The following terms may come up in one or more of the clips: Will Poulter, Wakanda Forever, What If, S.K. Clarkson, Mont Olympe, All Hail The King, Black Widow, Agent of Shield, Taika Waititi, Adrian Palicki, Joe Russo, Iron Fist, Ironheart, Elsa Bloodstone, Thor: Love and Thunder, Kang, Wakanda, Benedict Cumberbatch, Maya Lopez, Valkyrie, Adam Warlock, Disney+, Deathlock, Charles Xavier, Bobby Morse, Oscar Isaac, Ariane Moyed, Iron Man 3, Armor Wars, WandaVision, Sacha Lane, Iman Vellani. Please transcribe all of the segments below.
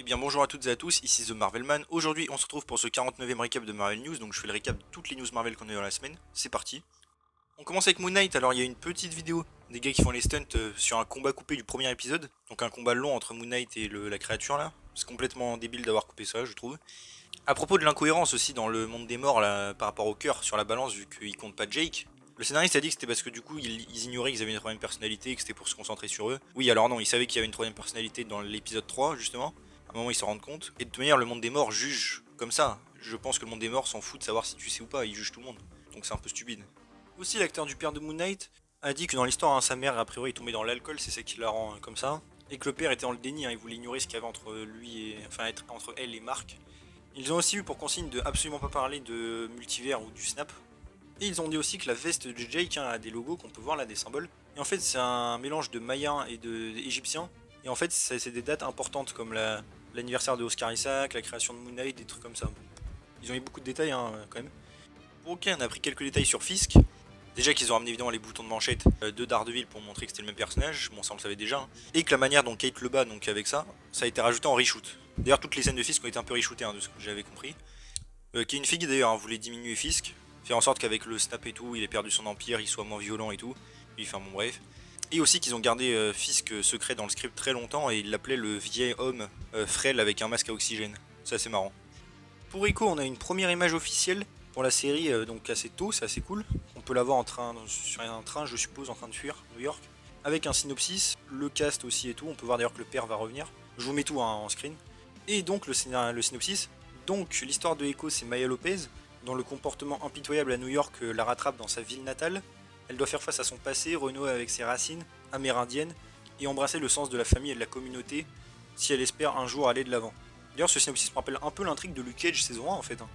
Eh bien bonjour à toutes et à tous, ici The Marvelman. Aujourd'hui on se retrouve pour ce 49ème récap de Marvel News, donc je fais le récap de toutes les news Marvel qu'on a eu dans la semaine, c'est parti. On commence avec Moon Knight, alors il y a une petite vidéo des gars qui font les stunts sur un combat coupé du premier épisode, donc un combat long entre Moon Knight et la créature là, c'est complètement débile d'avoir coupé ça je trouve. À propos de l'incohérence aussi dans le monde des morts là, par rapport au cœur sur la balance vu qu'ils comptent pas Jake, le scénariste a dit que c'était parce que du coup ils ignoraient qu'ils avaient une troisième personnalité et que c'était pour se concentrer sur eux. Oui alors non, ils savaient qu'il y avait une troisième personnalité dans l'épisode 3 justement. À un moment ils s'en rendent compte, et de toute manière le monde des morts juge comme ça. Je pense que le monde des morts s'en fout de savoir si tu sais ou pas, il juge tout le monde. Donc c'est un peu stupide. Aussi l'acteur du père de Moon Knight a dit que dans l'histoire sa mère a priori est tombée dans l'alcool, c'est ça qui la rend comme ça. Et que le père était dans le déni, il voulait ignorer ce qu'il y avait entre lui et... enfin entre elle et Mark. Ils ont aussi eu pour consigne de absolument pas parler de multivers ou du snap. Et ils ont dit aussi que la veste de Jake a des logos qu'on peut voir là, des symboles. Et en fait c'est un mélange de maya et d'égyptien. Et en fait c'est des dates importantes comme la... l'anniversaire de Oscar Isaac, la création de Moon Knight, des trucs comme ça. Ils ont eu beaucoup de détails hein, quand même. Ok, on a pris quelques détails sur Fisk. Déjà qu'ils ont ramené évidemment les boutons de manchette de Daredevil pour montrer que c'était le même personnage, bon ça on le savait déjà. Hein. Et que la manière dont Kate le bat donc avec ça, ça a été rajouté en reshoot. D'ailleurs toutes les scènes de Fisk ont été un peu reshootées hein, de ce que j'avais compris. Kevin Feige d'ailleurs hein, voulait diminuer Fisk, faire en sorte qu'avec le snap et tout, il ait perdu son empire, il soit moins violent et tout. Lui enfin bon bref. Et aussi qu'ils ont gardé Fisk secret dans le script très longtemps et ils l'appelaient le vieil homme frêle avec un masque à oxygène. Ça c'est marrant. Pour Echo, on a une première image officielle pour la série donc assez tôt, c'est assez cool. On peut la voir en train, sur un train je suppose, en train de fuir New York. Avec un synopsis, le cast aussi et tout, on peut voir d'ailleurs que le père va revenir. Je vous mets tout hein, en screen. Et donc le synopsis, donc l'histoire de Echo c'est Maya Lopez, dont le comportement impitoyable à New York la rattrape dans sa ville natale. Elle doit faire face à son passé, renouer avec ses racines amérindiennes et embrasser le sens de la famille et de la communauté si elle espère un jour aller de l'avant. D'ailleurs ce synopsis me rappelle un peu l'intrigue de Luke Cage saison 1 en fait. Hein.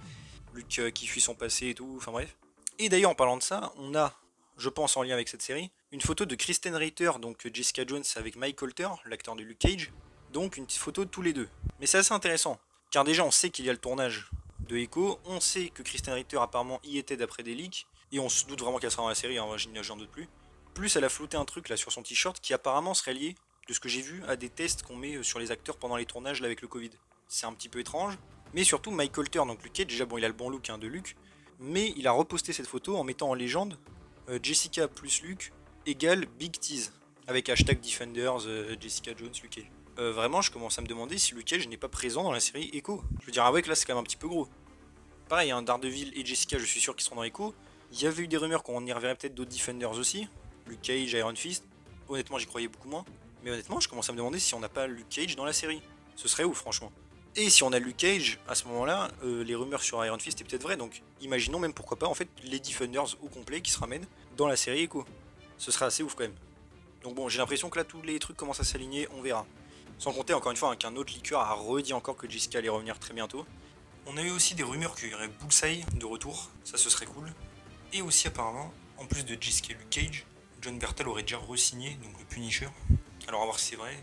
Luke qui fuit son passé et tout, enfin bref. Et d'ailleurs en parlant de ça, on a, je pense en lien avec cette série, une photo de Krysten Ritter, donc Jessica Jones avec Mike Colter, l'acteur de Luke Cage. Donc une petite photo de tous les deux. Mais c'est assez intéressant, car déjà on sait qu'il y a le tournage de Echo, on sait que Krysten Ritter apparemment y était d'après des leaks. Et on se doute vraiment qu'elle sera dans la série, hein, j'en doute plus. Plus elle a flouté un truc là sur son t-shirt qui apparemment serait lié, de ce que j'ai vu, à des tests qu'on met sur les acteurs pendant les tournages là avec le Covid. C'est un petit peu étrange. Mais surtout Mike Colter, donc Luke Cage, déjà bon il a le bon look hein, de Luke, mais il a reposté cette photo en mettant en légende Jessica plus Luke égale Big Tease, avec hashtag Defenders, Jessica Jones, Luke Cage. Vraiment je commence à me demander si Luke Cage n'est pas présent dans la série Echo. Je veux dire ah ouais que là c'est quand même un petit peu gros. Pareil, hein, Daredevil et Jessica je suis sûr qu'ils sont dans Echo. Il y avait eu des rumeurs qu'on y reverrait peut-être d'autres Defenders aussi, Luke Cage, Iron Fist, honnêtement j'y croyais beaucoup moins, mais honnêtement je commence à me demander si on n'a pas Luke Cage dans la série, ce serait ouf franchement. Et si on a Luke Cage, à ce moment-là, les rumeurs sur Iron Fist est peut-être vraies, donc imaginons même pourquoi pas en fait les Defenders au complet qui se ramènent dans la série Echo, ce serait assez ouf quand même. Donc bon j'ai l'impression que là tous les trucs commencent à s'aligner, on verra. Sans compter encore une fois hein, qu'un autre liqueur a redit encore que Jessica allait revenir très bientôt. On a eu aussi des rumeurs qu'il y aurait Bullseye de retour, ça ce serait cool. Et aussi apparemment, en plus de Jessica et Luke Cage, John Bernthal aurait déjà re-signé, donc le Punisher. Alors à voir si c'est vrai,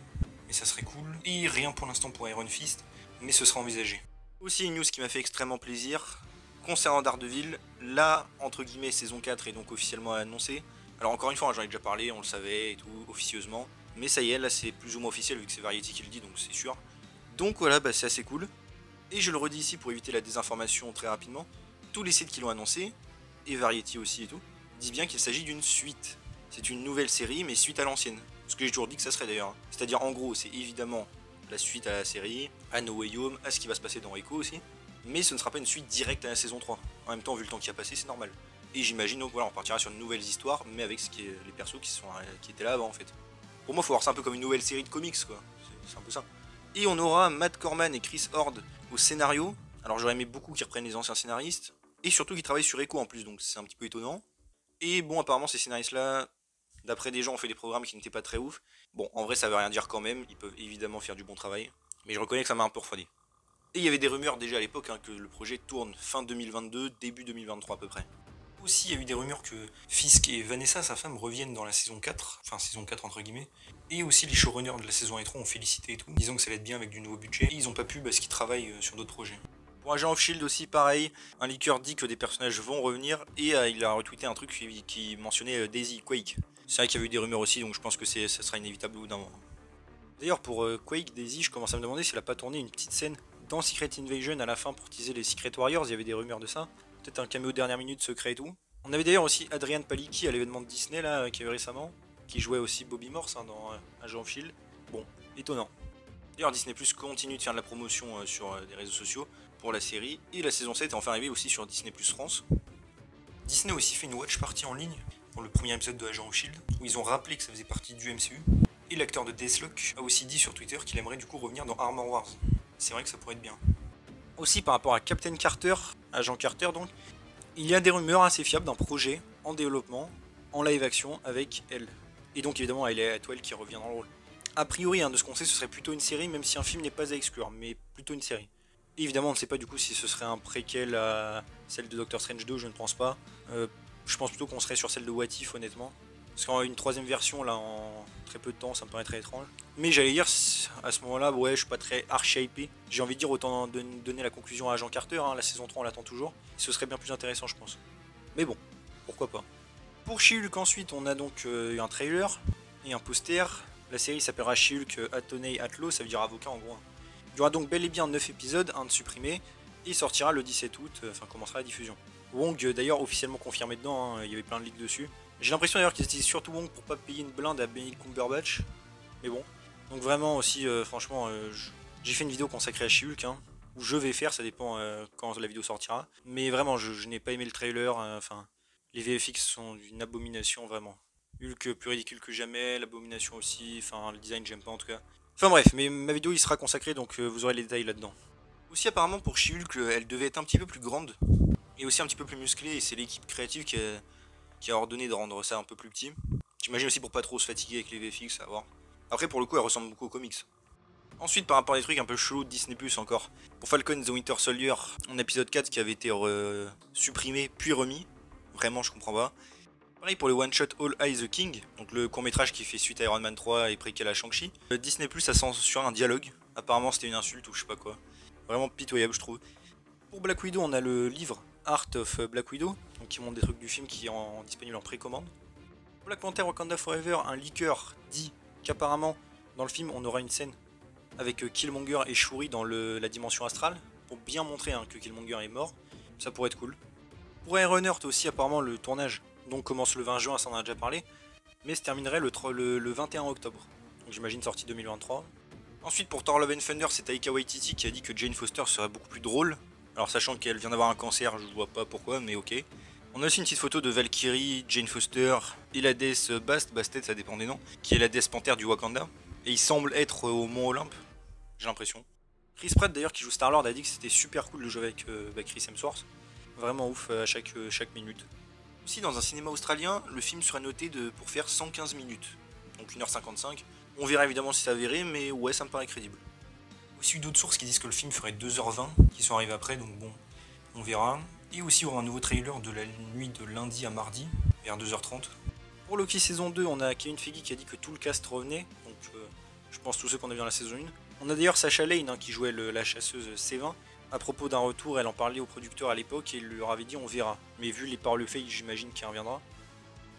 mais ça serait cool. Et rien pour l'instant pour Iron Fist, mais ce sera envisagé. Aussi une news qui m'a fait extrêmement plaisir, concernant Daredevil, la entre guillemets saison 4 est donc officiellement annoncée. Alors encore une fois, j'en ai déjà parlé, on le savait et tout, officieusement. Mais ça y est, là c'est plus ou moins officiel vu que c'est Variety qui le dit, donc c'est sûr. Donc voilà, bah, c'est assez cool. Et je le redis ici pour éviter la désinformation très rapidement, tous les sites qui l'ont annoncé, et Variety aussi et tout, dit bien qu'il s'agit d'une suite. C'est une nouvelle série, mais suite à l'ancienne. Ce que j'ai toujours dit que ça serait d'ailleurs. C'est-à-dire, en gros, c'est évidemment la suite à la série, à No Way Home, à ce qui va se passer dans Echo aussi, mais ce ne sera pas une suite directe à la saison 3. En même temps, vu le temps qui a passé, c'est normal. Et j'imagine, donc voilà, on partira sur de nouvelles histoires, mais avec ce qui est, les persos qui étaient là avant en fait. Pour moi, il faut voir ça un peu comme une nouvelle série de comics, quoi. C'est un peu ça. Et on aura Matt Corman et Chris Horde au scénario. Alors, j'aurais aimé beaucoup qu'ils reprennent les anciens scénaristes. Et surtout qu'ils travaillent sur Echo en plus, donc c'est un petit peu étonnant. Et bon, apparemment ces scénaristes-là, d'après des gens, ont fait des programmes qui n'étaient pas très ouf. Bon, en vrai ça veut rien dire quand même, ils peuvent évidemment faire du bon travail. Mais je reconnais que ça m'a un peu refroidi. Et il y avait des rumeurs déjà à l'époque hein, que le projet tourne fin 2022, début 2023 à peu près. Aussi il y a eu des rumeurs que Fisk et Vanessa, sa femme, reviennent dans la saison 4. Enfin saison 4 entre guillemets. Et aussi les showrunners de la saison 1 et 3 ont félicité et tout, disant que ça allait être bien avec du nouveau budget. Et ils n'ont pas pu parce qu'ils travaillent sur d'autres projets. Pour Agent of Shield aussi, pareil, un leaker dit que des personnages vont revenir et il a retweeté un truc qui mentionnait Daisy, Quake. C'est vrai qu'il y avait eu des rumeurs aussi, donc je pense que ça sera inévitable au bout d'un moment. D'ailleurs, pour Quake, Daisy, je commence à me demander s'il a pas tourné une petite scène dans Secret Invasion à la fin pour teaser les Secret Warriors, il y avait des rumeurs de ça. Peut-être un caméo dernière minute secret et tout. On avait d'ailleurs aussi Adrian Palicki à l'événement de Disney là, qui avait récemment, qui jouait aussi Bobby Morse hein, dans Agent of Shield. Bon, étonnant. D'ailleurs, Disney+ continue de faire de la promotion sur les réseaux sociaux pour la série, et la saison 7 est enfin arrivée aussi sur Disney+ France. Disney a aussi fait une watch party en ligne pour le premier épisode de Agent of Shield, où ils ont rappelé que ça faisait partie du MCU, et l'acteur de Deathlock a aussi dit sur Twitter qu'il aimerait du coup revenir dans Armor Wars. C'est vrai que ça pourrait être bien. Aussi par rapport à Captain Carter, Agent Carter donc, il y a des rumeurs assez fiables d'un projet en développement, en live action avec Elle. Et donc évidemment elle est Elle qui revient dans le rôle. A priori, hein, de ce qu'on sait, ce serait plutôt une série, même si un film n'est pas à exclure, mais plutôt une série. Et évidemment, on ne sait pas du coup si ce serait un préquel à celle de Doctor Strange 2, je ne pense pas. Je pense plutôt qu'on serait sur celle de What If, honnêtement. Parce qu'une troisième version, là, en très peu de temps, ça me paraît très étrange. Mais j'allais dire, à ce moment-là, ouais, je suis pas très archi-hypé. J'ai envie de dire, autant donner la conclusion à Agent Carter, hein, la saison 3, on l'attend toujours. Ce serait bien plus intéressant, je pense. Mais bon, pourquoi pas. Pour She-Hulk, ensuite, on a donc un trailer et un poster. La série s'appellera She-Hulk Attorney at Law, ça veut dire avocat en gros. Il y aura donc bel et bien 9 épisodes, un de supprimé, et sortira le 17 août, enfin commencera la diffusion. Wong d'ailleurs officiellement confirmé dedans, hein, il y avait plein de leaks dessus. J'ai l'impression d'ailleurs qu'ils utilisent surtout Wong pour pas payer une blinde à Benedict Cumberbatch, mais bon. Donc vraiment aussi, franchement, j'ai fait une vidéo consacrée à She-Hulk, hein, où je vais faire, ça dépend quand la vidéo sortira. Mais vraiment, je n'ai pas aimé le trailer, enfin, les VFX sont une abomination vraiment. Hulk plus ridicule que jamais, l'abomination aussi, enfin le design j'aime pas en tout cas. Enfin bref, mais ma vidéo il sera consacrée donc vous aurez les détails là-dedans. Aussi apparemment pour She-Hulk, elle devait être un petit peu plus grande et aussi un petit peu plus musclée et c'est l'équipe créative qui a ordonné de rendre ça un peu plus petit. J'imagine aussi pour pas trop se fatiguer avec les VFX, à voir. Après pour le coup elle ressemble beaucoup aux comics. Ensuite par rapport à des trucs un peu chelous de Disney+ encore, pour Falcon The Winter Soldier, un épisode 4 qui avait été supprimé puis remis, vraiment je comprends pas. Pareil pour le one-shot All Eye the King, donc le court-métrage qui fait suite à Iron Man 3 et préquel à Shang-Chi. Disney+, ça censuré un dialogue, apparemment c'était une insulte ou je sais pas quoi. Vraiment pitoyable je trouve. Pour Black Widow, on a le livre Art of Black Widow, donc qui montre des trucs du film qui est disponible en précommande. Black Panther Wakanda Forever, un leaker dit qu'apparemment dans le film on aura une scène avec Killmonger et Shuri dans la dimension astrale, pour bien montrer hein, que Killmonger est mort, ça pourrait être cool. Pour Ironheart aussi apparemment le tournage donc commence le 20 juin, ça on en a déjà parlé, mais se terminerait le 21 octobre, donc j'imagine sortie 2023. Ensuite pour Thor Love and Thunder, c'est Taika Waititi qui a dit que Jane Foster serait beaucoup plus drôle, alors sachant qu'elle vient d'avoir un cancer, je vois pas pourquoi, mais ok. On a aussi une petite photo de Valkyrie, Jane Foster et la déesse Bastet, ça dépend des noms, qui est la déesse panthère du Wakanda, et il semble être au Mont Olympe, j'ai l'impression. Chris Pratt d'ailleurs qui joue Star-Lord a dit que c'était super cool de jouer avec Chris Hemsworth, vraiment ouf à chaque minute. Aussi dans un cinéma australien, le film sera noté pour faire 115 minutes, donc 1h55. On verra évidemment si c'est avéré, mais ouais, ça me paraît crédible. Aussi d'autres sources qui disent que le film ferait 2h20, qui sont arrivées après, donc bon, on verra. Et aussi, on aura un nouveau trailer de la nuit de lundi à mardi, vers 2h30. Pour Loki saison 2, on a Kevin Feige qui a dit que tout le cast revenait, donc je pense tous ceux qu'on a vu dans la saison 1. On a d'ailleurs Sacha Lane hein, qui jouait la chasseuse C20. À propos d'un retour, elle en parlait au producteur à l'époque et il leur avait dit on verra. Mais vu les paroles faites, j'imagine qu'elle reviendra.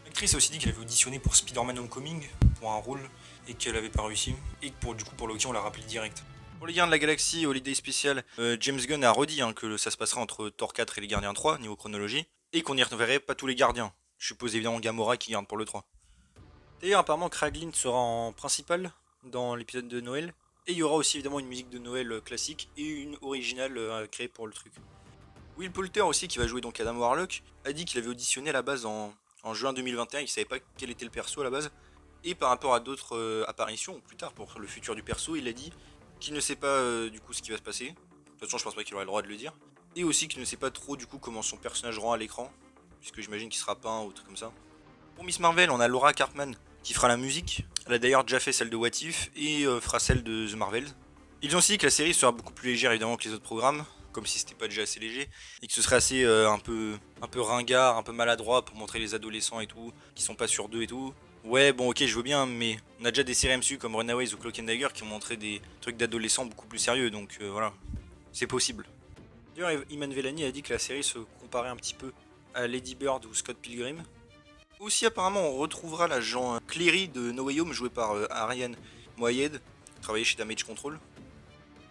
L'actrice a aussi dit qu'elle avait auditionné pour Spider-Man Homecoming pour un rôle et qu'elle avait pas réussi. Et que pour Loki, on l'a rappelé direct. Pour les Gardiens de la Galaxie, Holiday Special, James Gunn a redit hein, que ça se passera entre Thor 4 et les Gardiens 3, niveau chronologie, et qu'on n'y reverrait pas tous les Gardiens. Je suppose évidemment Gamora qui garde pour le 3. D'ailleurs, apparemment, Kraglin sera en principal dans l'épisode de Noël. Et il y aura aussi évidemment une musique de Noël classique et une originale créée pour le truc. Will Poulter aussi, qui va jouer donc Adam Warlock, a dit qu'il avait auditionné à la base en juin 2021, il savait pas quel était le perso à la base. Et par rapport à d'autres apparitions, plus tard pour le futur du perso, il a dit qu'il ne sait pas du coup ce qui va se passer. De toute façon je pense pas qu'il aura le droit de le dire. Et aussi qu'il ne sait pas trop du coup comment son personnage rend à l'écran, puisque j'imagine qu'il sera peint ou truc comme ça. Pour Miss Marvel, on a Laura Cartman qui fera la musique. Elle a d'ailleurs déjà fait celle de What If et fera celle de The Marvels. Ils ont aussi dit que la série sera beaucoup plus légère évidemment que les autres programmes, comme si c'était pas déjà assez léger, et que ce serait assez un peu ringard, un peu maladroit pour montrer les adolescents et tout, qui sont pas sur deux et tout. Ouais bon ok je veux bien, mais on a déjà des séries MCU comme Runaways ou Cloak and Dagger qui ont montré des trucs d'adolescents beaucoup plus sérieux, donc voilà, c'est possible. D'ailleurs Iman Vellani a dit que la série se comparait un petit peu à Lady Bird ou Scott Pilgrim. Aussi apparemment on retrouvera l'agent Cleary de No Way Home joué par Ariane Moyed, travailler chez Damage Control.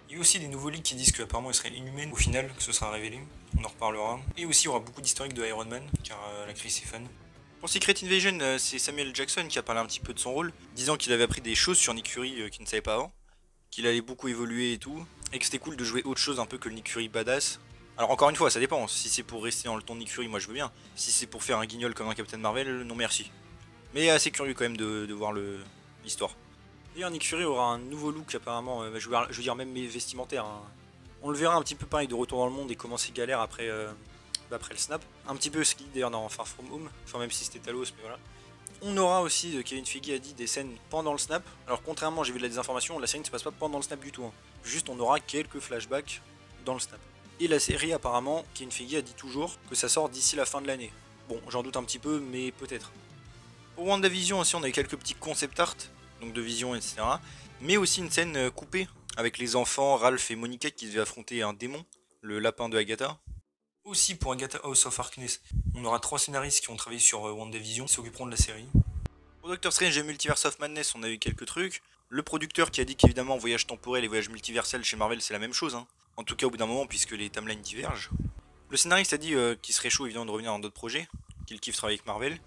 Il y a aussi des nouveaux leaks qui disent qu'apparemment il serait inhumain au final, que ce sera révélé, on en reparlera. Et aussi il y aura beaucoup d'historique de Iron Man, car l'actrice est fan. Pour Secret Invasion, c'est Samuel Jackson qui a parlé un petit peu de son rôle, disant qu'il avait appris des choses sur Nick Fury qu'il ne savait pas avant, qu'il allait beaucoup évoluer et tout, et que c'était cool de jouer autre chose un peu que le Nick Fury badass. Alors encore une fois, ça dépend, si c'est pour rester dans le ton de Nick Fury, moi je veux bien, si c'est pour faire un guignol comme un Captain Marvel, non merci. Mais assez curieux quand même de voir l'histoire. D'ailleurs Nick Fury aura un nouveau look apparemment, je veux dire même vestimentaire. Hein. On le verra un petit peu pareil de retour dans le monde et comment c'est galère après... après le snap, un petit peu ce qu'il dit d'ailleurs dans Far From Home, enfin même si c'était Talos, mais voilà. On aura aussi, Kevin Feige a dit, des scènes pendant le snap, alors contrairement, j'ai vu de la désinformation, la série ne se passe pas pendant le snap du tout, hein. Juste on aura quelques flashbacks dans le snap. Et la série apparemment, Kevin Feige a dit toujours que ça sort d'ici la fin de l'année. Bon, j'en doute un petit peu, mais peut-être. Pour WandaVision aussi, on a eu quelques petits concept art, donc de vision, etc. Mais aussi une scène coupée, avec les enfants, Ralph et Monica qui devaient affronter un démon, le lapin de Agatha. Aussi pour Agatha House of Harkness, on aura 3 scénaristes qui ont travaillé sur WandaVision qui s'occuperont de la série. Pour Doctor Strange et Multiverse of Madness, on a eu quelques trucs. Le producteur qui a dit qu'évidemment, voyage temporel et voyage multiversel chez Marvel, c'est la même chose. Hein. En tout cas, au bout d'un moment, puisque les timelines divergent. Le scénariste a dit qu'il serait chaud évidemment de revenir dans d'autres projets, qu'il kiffe travailler avec Marvel.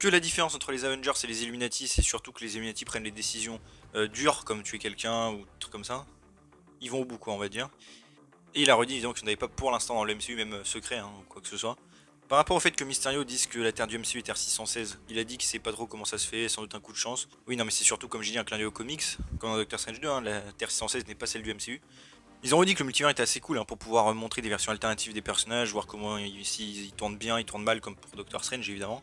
Que la différence entre les Avengers et les Illuminati, c'est surtout que les Illuminati prennent les décisions dures, comme tuer quelqu'un ou trucs comme ça. Ils vont au bout, quoi, on va dire. Et il a redit évidemment qu'il n'y en avait pas pour l'instant dans le MCU, même secret, hein, ou quoi que ce soit. Par rapport au fait que Mysterio dise que la Terre du MCU est Terre 616, il a dit qu'il sait pas trop comment ça se fait, sans doute un coup de chance. Oui, non mais c'est surtout, comme j'ai dit, un clin d'œil aux comics, comme dans Doctor Strange 2, hein, la Terre 616 n'est pas celle du MCU. Ils ont redit que le multivers était assez cool hein, pour pouvoir montrer des versions alternatives des personnages, voir comment s'ils tournent bien, ils tournent mal, comme pour Doctor Strange évidemment.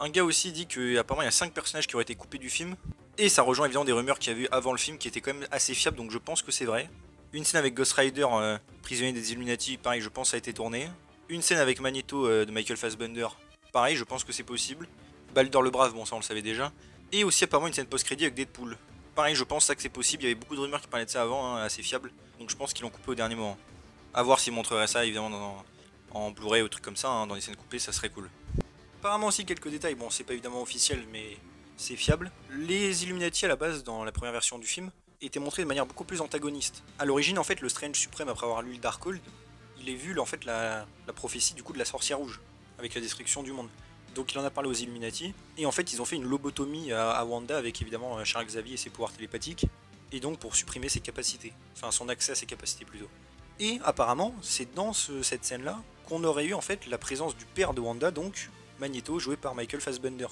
Un gars aussi dit qu'apparemment il y a 5 personnages qui auraient été coupés du film, et ça rejoint évidemment des rumeurs qu'il y avait eu avant le film qui étaient quand même assez fiables, donc je pense que c'est vrai. Une scène avec Ghost Rider, prisonnier des Illuminati, pareil je pense a été tournée. Une scène avec Magneto de Michael Fassbender, pareil je pense que c'est possible. Baldur le Brave, bon ça on le savait déjà. Et aussi apparemment une scène post-crédit avec Deadpool. Pareil je pense ça que c'est possible, il y avait beaucoup de rumeurs qui parlaient de ça avant, hein, assez fiable. Donc je pense qu'ils l'ont coupé au dernier moment. A voir s'ils montreraient ça évidemment en Blu-ray ou truc comme ça, hein, dans les scènes coupées ça serait cool. Apparemment aussi quelques détails, bon c'est pas évidemment officiel mais c'est fiable. Les Illuminati à la base dans la première version du film était montré de manière beaucoup plus antagoniste. A l'origine, en fait, le Strange Suprême, après avoir lu le Darkhold, il est vu, en fait, la prophétie du coup de la sorcière rouge, avec la destruction du monde. Donc il en a parlé aux Illuminati, et en fait, ils ont fait une lobotomie à Wanda, avec évidemment Charles Xavier et ses pouvoirs télépathiques, et donc pour supprimer ses capacités, enfin son accès à ses capacités plutôt. Et apparemment, c'est dans cette scène-là qu'on aurait eu, en fait, la présence du père de Wanda, donc Magneto, joué par Michael Fassbender.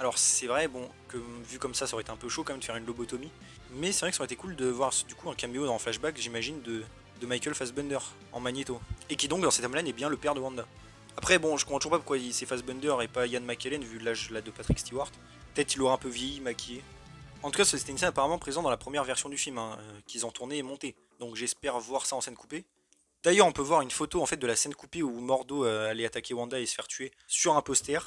Alors c'est vrai, bon, que vu comme ça aurait été un peu chaud quand même de faire une lobotomie, mais c'est vrai que ça aurait été cool de voir du coup un caméo dans un flashback, j'imagine, de Michael Fassbender en Magneto, et qui donc dans cette timeline est bien le père de Wanda. Après bon, je comprends toujours pas pourquoi c'est Fassbender et pas Ian McKellen vu l'âge de Patrick Stewart, peut-être il aura un peu vieilli, maquillé. En tout cas c'était une scène apparemment présente dans la première version du film, hein, qu'ils ont tourné et monté, donc j'espère voir ça en scène coupée. D'ailleurs on peut voir une photo en fait de la scène coupée où Mordo allait attaquer Wanda et se faire tuer sur un poster.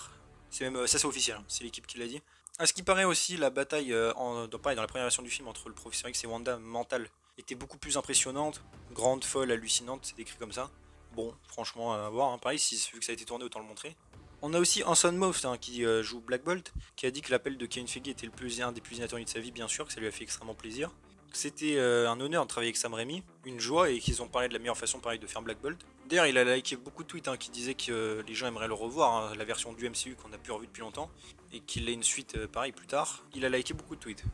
Même, ça c'est officiel, c'est l'équipe qui l'a dit. À ce qui paraît aussi, la bataille dans la première version du film entre le professeur X et Wanda mentale était beaucoup plus impressionnante, grande, folle, hallucinante, c'est décrit comme ça. Bon, franchement à voir, hein, pareil, vu que ça a été tourné, autant le montrer. On a aussi Anson Mouth hein, qui joue Black Bolt, qui a dit que l'appel de Kevin Feige était un des plus inattendus de sa vie, bien sûr, que ça lui a fait extrêmement plaisir. C'était un honneur de travailler avec Sam Raimi, une joie, et qu'ils ont parlé de la meilleure façon pareil de faire Black Bolt. D'ailleurs il a liké beaucoup de tweets hein, qui disaient que les gens aimeraient le revoir, hein, la version du MCU qu'on a pu revu depuis longtemps, et qu'il ait une suite pareil plus tard. Il a liké beaucoup de tweets,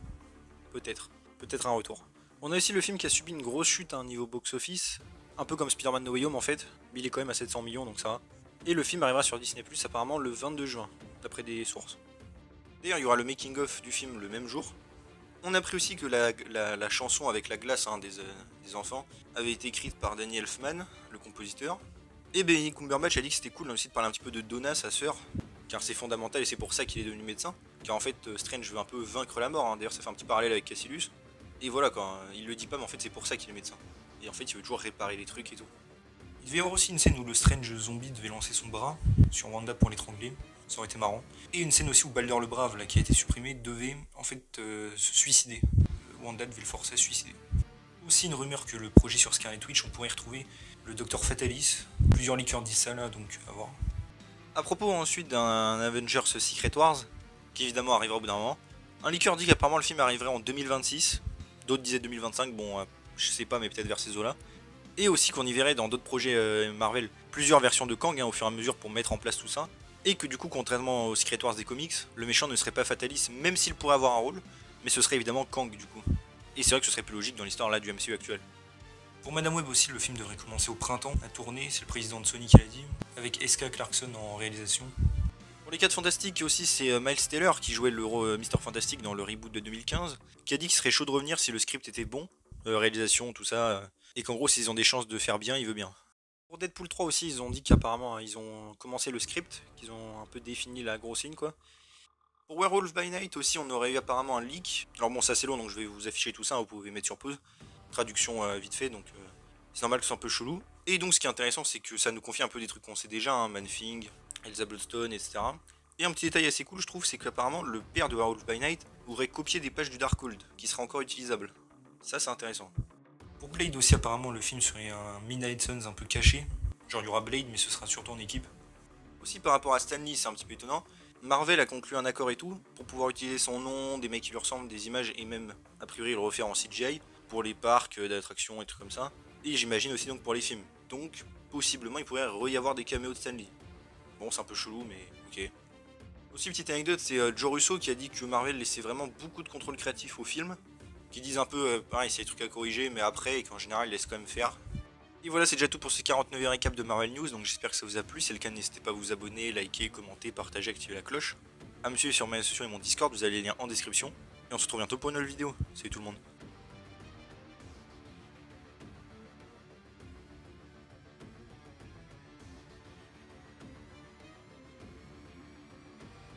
peut-être un retour. On a aussi le film qui a subi une grosse chute à un niveau box-office, un peu comme Spider-Man No Way Home en fait, mais il est quand même à 700 millions donc ça va. Et le film arrivera sur Disney+, apparemment le 22 juin, d'après des sources. D'ailleurs il y aura le making-of du film le même jour. On a appris aussi que la chanson avec la glace hein, des enfants avait été écrite par Danny Elfman, le compositeur. Et Benedict Cumberbatch a dit que c'était cool aussi de parler un petit peu de Donna, sa sœur, car c'est fondamental et c'est pour ça qu'il est devenu médecin. Car en fait, Strange veut un peu vaincre la mort, hein. D'ailleurs ça fait un petit parallèle avec Cassius. Et voilà quoi, il le dit pas mais en fait c'est pour ça qu'il est médecin. Et en fait il veut toujours réparer les trucs et tout. Il devait y avoir aussi une scène où le Strange zombie devait lancer son bras sur Wanda pour l'étrangler. Ça aurait été marrant. Et une scène aussi où Baldur le Brave, là, qui a été supprimé, devait en fait se suicider. Wanda devait le forcer à se suicider. Aussi une rumeur que le projet sur Scarlet Witch, on pourrait y retrouver le Docteur Fatalis. Plusieurs liqueurs disent ça là, donc à voir. À propos ensuite d'un Avengers Secret Wars, qui évidemment arrivera au bout d'un moment, un liqueur dit qu'apparemment le film arriverait en 2026, D'autres disaient 2025, bon, je sais pas, mais peut-être vers ces eaux-là. Et aussi qu'on y verrait dans d'autres projets Marvel plusieurs versions de Kang hein, au fur et à mesure pour mettre en place tout ça. Et que du coup, contrairement aux Secret Wars des comics, le méchant ne serait pas fataliste, même s'il pourrait avoir un rôle, mais ce serait évidemment Kang du coup. Et c'est vrai que ce serait plus logique dans l'histoire là du MCU actuel. Pour Madame Web aussi, le film devrait commencer au printemps à tourner, c'est le président de Sony qui l'a dit, avec S.K. Clarkson en réalisation. Pour les 4 Fantastiques aussi, c'est Miles Teller qui jouait le Mr. Fantastic dans le reboot de 2015, qui a dit qu'il serait chaud de revenir si le script était bon, réalisation, tout ça, et qu'en gros s'ils ont des chances de faire bien, il veut bien. Pour Deadpool 3 aussi, ils ont dit qu'apparemment hein, ils ont commencé le script, qu'ils ont un peu défini la grosse ligne quoi. Pour Werewolf by Night aussi, on aurait eu apparemment un leak. Alors bon, ça c'est long, donc je vais vous afficher tout ça, vous pouvez mettre sur pause. Traduction vite fait, donc c'est normal que c'est un peu chelou. Et donc ce qui est intéressant, c'est que ça nous confie un peu des trucs qu'on sait déjà, hein, Man-Thing, Elsa Bloodstone, etc. Et un petit détail assez cool, je trouve, c'est qu'apparemment le père de Werewolf by Night aurait copié des pages du Darkhold, qui sera encore utilisable. Ça c'est intéressant. Pour Blade aussi, apparemment le film serait un Midnight Suns un peu caché. Genre il y aura Blade, mais ce sera surtout en équipe. Aussi par rapport à Stan Lee, c'est un petit peu étonnant. Marvel a conclu un accord et tout pour pouvoir utiliser son nom, des mecs qui lui ressemblent, des images et même a priori le refaire en CGI pour les parcs d'attractions et trucs comme ça. Et j'imagine aussi donc pour les films. Donc possiblement il pourrait y avoir des caméos de Stan Lee. Bon c'est un peu chelou mais ok. Aussi petite anecdote, c'est Joe Russo qui a dit que Marvel laissait vraiment beaucoup de contrôle créatif au film. Qui disent un peu pareil, c'est des trucs à corriger mais après et qu'en général ils laissent quand même faire. Et voilà, c'est déjà tout pour ce 49e récap de Marvel News, donc j'espère que ça vous a plu. Si c'est le cas, n'hésitez pas à vous abonner, liker, commenter, partager, activer la cloche. À me suivre sur mes réseaux sociaux et mon Discord, vous avez les liens en description. Et on se retrouve bientôt pour une nouvelle vidéo. Salut tout le monde.